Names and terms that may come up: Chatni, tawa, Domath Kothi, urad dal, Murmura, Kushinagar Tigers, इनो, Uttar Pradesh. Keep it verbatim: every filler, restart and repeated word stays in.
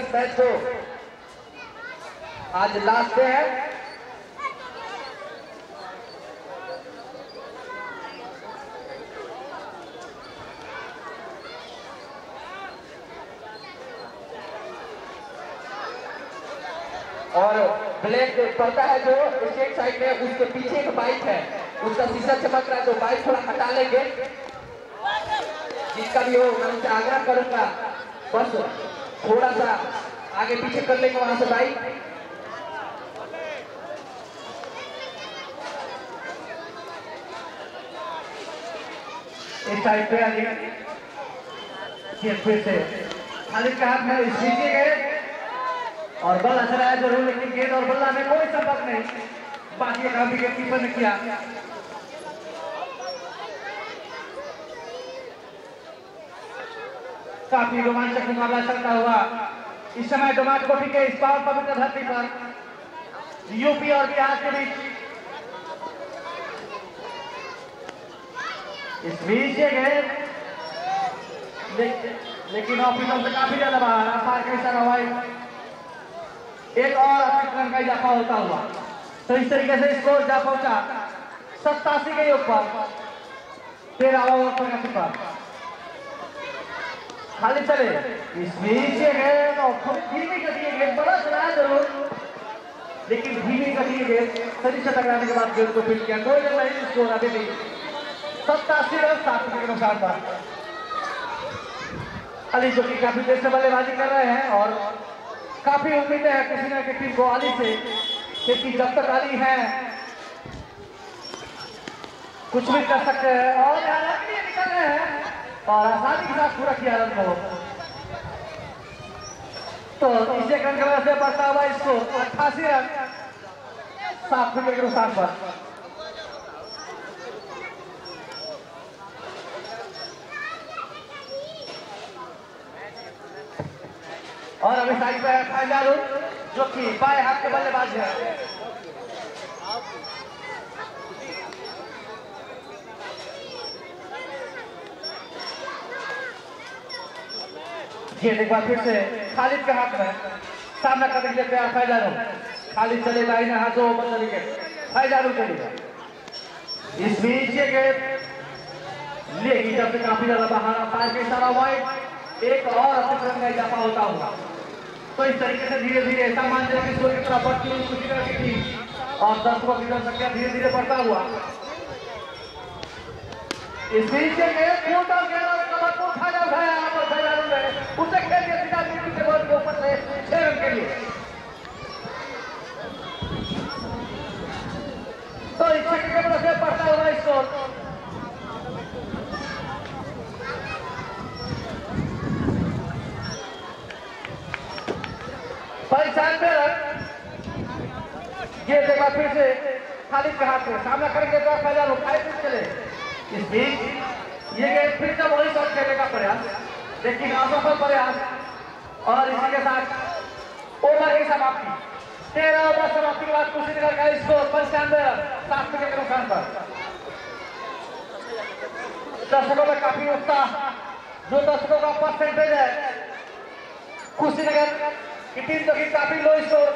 इस मैच को आज लास्ट है। और ब्लैक पर्दा है जो स्टेट साइड में, उसके पीछे एक बाइक है, उसका शीशा चमक रहा है, तो बाइक थोड़ा हटा लेंगे। जिसका भी हो मैं उनसे आग्रह करूंगा, बस थोड़ा सा आगे पीछे कर लेंगे वहां से बाइक। इस साइड पे आगे फिर से खाली हाथ में सीखे गए और बल्ला चलाया जरूर, लेकिन गेंद और बल्ला में कोई संपर्क नहीं। बाकी का विकेट कीपर ने किया। काफी रोमांचक मुकाबला चलता हुआ इस समय डोमाट कोठी के इस पावन पवित्र धरती पर यूपी और बिहार के बीच। इस बीच ये गेंद लेकिन ऑफिसर से काफी ज्यादा बाहर, अंपायर के इशारा हुआ एक और अतिक्रमण का इजाफा होता हुआ। तो इस तरीके से स्कोर जा पहुंचा सत्तासी के योग पर, तेरह ओवर पचासी पर खाली चले। इस बीच गेंद और धीमी गति गेंद, बड़ा चलाया जरूर लेकिन धीमी गति गेंद शरीर से टकराने के बाद गेंद को फील्ड किया। कोई जगह नहीं, स्कोर अभी भी सत्तासी रन सात विकेट के नुकसान पर। अली जो कि काफी देर से बल्लेबाजी कर रहे हैं और काफी उम्मीदें हैं कुशीनगर की टीम को अली से, क्योंकि जब तक अली है कुछ भी कर सकते हैं। और निकल रहे हैं और आसानी के साथ पूरा किया रन को। तो इसे कंकड़ा से बढ़ता हुआ इसको अट्ठासी रन सात विकेट के नुकसान पर। और अभी साइड पर खान जालू जो कि बाएं हाथ के बल्लेबाज है। गेंद एक बार फिर से खालिद के हाथ में, सामना करने के लिए तैयार खान जालू। खालिद चले लाइन हाथों बंद विकेट खान जालू के लिए। इस बीच ये गेंद लेकिन जब तक काफी ज्यादा बाहर, अंपायर का इशारा हुआ एक और अतिक्रमण का इजाफा होता हुआ। तो इस तरीके से धीरे धीरे सामान्य स्कोर की तरफ बढ़ती हुई कुशीनगर की टीम और दर्शकों की जनसंख्या धीरे धीरे बढ़ता हुआ। इस बीच छोटा गया कमर को उठाया उठाया और खिलाड़ी ने उसे खेल के सीधा नीचे के बॉल के ऊपर से छह रन के लिए। तो इस चक्कर से बढ़ता हुआ स्कोर पंचानवे रन। ये देखा फिर से खाली हाथ से सामना करेंगे तो फैजान फाइव चले। इस बीच ये गेंद फिर से वही शॉट खेलने का प्रयास लेकिन असफल प्रयास। और इसी के साथ ओवर की समाप्ति, तेरह ओवर समाप्ति के बाद कुशीनगर का स्कोर पंचानवे रन सात विकेट के नुकसान पर। दर्शकों में काफी उत्साह, जो दर्शकों का परसेंटेज है कुशीनगर टीम तो काफी लो स्कोर।